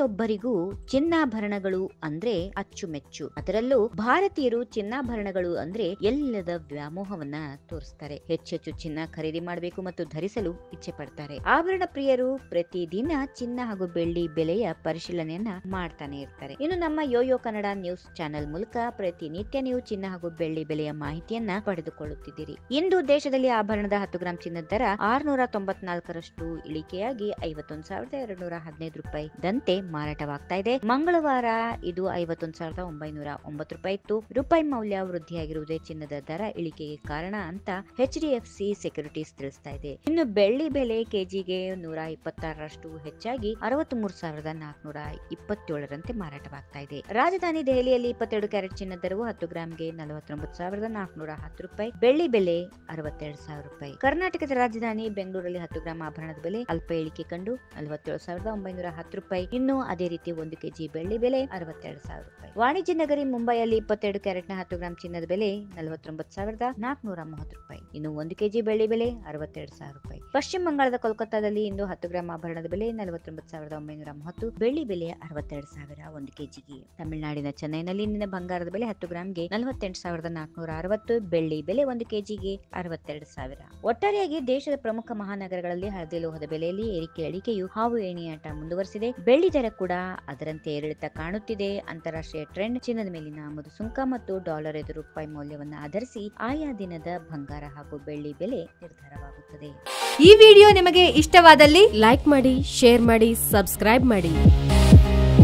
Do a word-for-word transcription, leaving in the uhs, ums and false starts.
ಪ್ರತಿಯೊಬ್ಬರಿಗೂ ಚಿನ್ನಾಭರಣಗಳು ಅಂದ್ರೆ ಅಚ್ಚುಮೆಚ್ಚು. ಅದರಲ್ಲೂ ಭಾರತೀಯರು ಚಿನ್ನಾಭರಣಗಳು ಅಂದ್ರೆ ಎಲ್ಲದ ವ್ಯಾಮೋಹವನ್ನ ತೋರಿಸ್ತಾರೆ. ಹೆಚ್ಚೆಚ್ಚು ಚಿನ್ನ ಖರೀದಿ ಮಾಡಬೇಕು ಮತ್ತು ಧರಿಸಲು ಇಚ್ಛೆ ಪಡ್ತಾರೆ. ಆಭರಣ ಪ್ರಿಯರು ಪ್ರತಿದಿನ ಚಿನ್ನ ಹಾಗೂ ಬೆಳ್ಳಿ ಬೆಲೆಯ ಪರಿಶೀಲನೆಯನ್ನ ಮಾಡ್ತಾನೆ ಇರ್ತಾರೆ. ಇನ್ನು ನಮ್ಮ ಯೋಯೋ ಕನ್ನಡ ನ್ಯೂಸ್ ಚಾನೆಲ್ ಮೂಲಕ ಪ್ರತಿನಿತ್ಯ ನೀವು ಚಿನ್ನ ಹಾಗೂ ಬೆಳ್ಳಿ ಬೆಲೆಯ ಮಾಹಿತಿಯನ್ನ ಪಡೆದುಕೊಳ್ಳುತ್ತಿದ್ದೀರಿ. ಇಂದು ದೇಶದಲ್ಲಿ ಆಭರಣದ ಹತ್ತು ಗ್ರಾಂ ಚಿನ್ನದ ದರ ಆರ್ನೂರ ತೊಂಬತ್ನಾಲ್ಕರಷ್ಟು ಇಳಿಕೆಯಾಗಿ ಐವತ್ತೊಂದು ಸಾವಿರದ ಎರಡು ನೂರ ಹದಿನೈದು ರೂಪಾಯಿ ದಂತೆ ಮಾರಾಟವಾಗ್ತಾ ಇದೆ. ಮಂಗಳವಾರ ಇದು ಐವತ್ತೊಂದು ಸಾವಿರದ ಒಂಬೈನೂರ ಒಂಬತ್ತು ರೂಪಾಯಿ ಇತ್ತು. ರೂಪಾಯಿ ಮೌಲ್ಯ ವೃದ್ಧಿಯಾಗಿರುವುದೇ ಚಿನ್ನದ ದರ ಇಳಿಕೆಗೆ ಕಾರಣ ಅಂತ H D F C securities ತಿಳಿಸ್ತಾ ಇದೆ. ಇನ್ನು ಬೆಳ್ಳಿ ಬೆಲೆ ಕೆಜಿಗೆ ನೂರ ಇಪ್ಪತ್ತಾರರಷ್ಟು ಹೆಚ್ಚಾಗಿ ಅರವತ್ಮೂರು ಸಾವಿರದ ನಾಲ್ಕುನೂರ ಇಪ್ಪತ್ತೇಳರಂತೆ ಮಾರಾಟವಾಗ್ತಾ ಇದೆ. ರಾಜಧಾನಿ ದೆಹಲಿಯಲ್ಲಿ ಇಪ್ಪತ್ತೆರಡು ಕ್ಯಾರೆಟ್ ಚಿನ್ನದ ದರವು ಹತ್ತು ಗ್ರಾಮ್ಗೆ ನಲವತ್ತೊಂಬತ್ತು ಸಾವಿರದ ನಾಲ್ಕುನೂರ ಹತ್ತು ರೂಪಾಯಿ, ಬೆಳ್ಳಿ ಬೆಲೆ ಅರವತ್ತೆರಡು ಸಾವಿರ ರೂಪಾಯಿ. ಕರ್ನಾಟಕದ ರಾಜಧಾನಿ ಬೆಂಗಳೂರಲ್ಲಿ ಹತ್ತು ಗ್ರಾಮ್ ಆಭರಣದ ಬೆಲೆ ಅಲ್ಪ ಇಳಿಕೆ ಕಂಡು ನಲವತ್ತೇಳು ಸಾವಿರದ ಒಂಬೈನೂರ ಹತ್ತು ರೂಪಾಯಿ. ಇನ್ನು ಅದೇ ರೀತಿ ಒಂದು ಕೆಜಿ ಬೆಳ್ಳಿ ಬೆಲೆ ಅರವತ್ತೆರಡು ಸಾವಿರ ರೂಪಾಯಿ. ವಾಣಿಜ್ಯ ನಗರಿ ಮುಂಬೈಯಲ್ಲಿ ಇಪ್ಪತ್ತೆರಡು ಕ್ಯಾರೆಟ್ ನ ಹತ್ತು ಗ್ರಾಂ ಚಿನ್ನದ ಬೆಲೆ ನಲವತ್ತೊಂಬತ್ತು ಸಾವಿರದ ನಾಲ್ಕುನೂರ ಮೂವತ್ತು ರೂಪಾಯಿ. ಇನ್ನು ಒಂದು ಕೆಜಿ ಬೆಳ್ಳಿ ಬೆಲೆ ಅರವತ್ತೆರಡು ಸಾವಿರ ರೂಪಾಯಿ. ಪಶ್ಚಿಮ ಬಂಗಾಳದ ಕೊಲ್ಕತ್ತಾದಲ್ಲಿ ಇಂದು ಹತ್ತು ಗ್ರಾಂ ಆಭರಣದ ಬೆಲೆ ನಲವತ್ತೊಂಬತ್ತು ಸಾವಿರದ ಒಂಬೈನೂರ ಮೂವತ್ತು, ಬೆಳ್ಳಿ ಬೆಲೆ ಅರವತ್ತೆರಡು ಸಾವಿರ ಒಂದು ಕೆಜಿಗೆ. ತಮಿಳುನಾಡಿನ ಚೆನ್ನೈನಲ್ಲಿ ನಿನ್ನೆ ಬಂಗಾರದ ಬೆಲೆ ಹತ್ತು ಗ್ರಾಮ್ಗೆ ನಲವತ್ತೆಂಟು ಸಾವಿರದ ನಾಲ್ಕುನೂರ ಅರವತ್ತು, ಬೆಳ್ಳಿ ಬೆಲೆ ಒಂದು ಕೆಜಿಗೆ ಅರವತ್ತೆರಡು ಸಾವಿರ. ಒಟ್ಟಾರೆಯಾಗಿ ದೇಶದ ಪ್ರಮುಖ ಮಹಾನಗರಗಳಲ್ಲಿ ಹಳದಿ ಲೋಹದ ಬೆಲೆಯಲ್ಲಿ ಏರಿಕೆ ಅಳಿಕೆಯು ಹಾವು ಏಣಿಯಾಟ ಮುಂದುವರೆಸಿದೆ. ಬೆಳ್ಳಿ ದರ ಕೂಡ ಅದರಂತೆ ಏರಿಳಿತ ಕಾಣುತ್ತಿದೆ. ಅಂತಾರಾಷ್ಟ್ರೀಯ ಟ್ರೆಂಡ್ ಚಿನ್ನದ ಮೇಲಿನ ಆಮದು ಸುಂಕ ಮತ್ತು ಡಾಲರ್ ಎದುರು ರೂಪಾಯಿ ಮೌಲ್ಯವನ್ನು ಆಧರಿಸಿ ಆಯಾ ದಿನದ ಬಂಗಾರ ಹಾಗೂ ಬೆಳ್ಳಿ ಬೆಲೆ ನಿರ್ಧಾರವಾಗುತ್ತದೆ. ಈ ವಿಡಿಯೋ ನಿಮಗೆ ಇಷ್ಟವಾದಲ್ಲಿ ಲೈಕ್ ಮಾಡಿ, ಶೇರ್ ಮಾಡಿ, ಸಬ್ಸ್ಕ್ರೈಬ್ ಮಾಡಿ.